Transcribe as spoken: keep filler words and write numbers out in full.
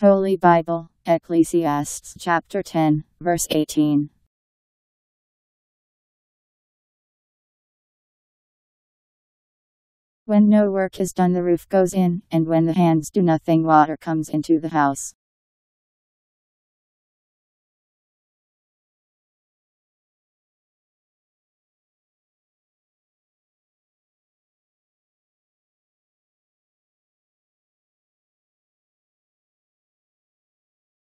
Holy Bible, Ecclesiastes chapter ten, verse eighteen. When no work is done, the roof goes in, and when the hands do nothing, water comes into the house.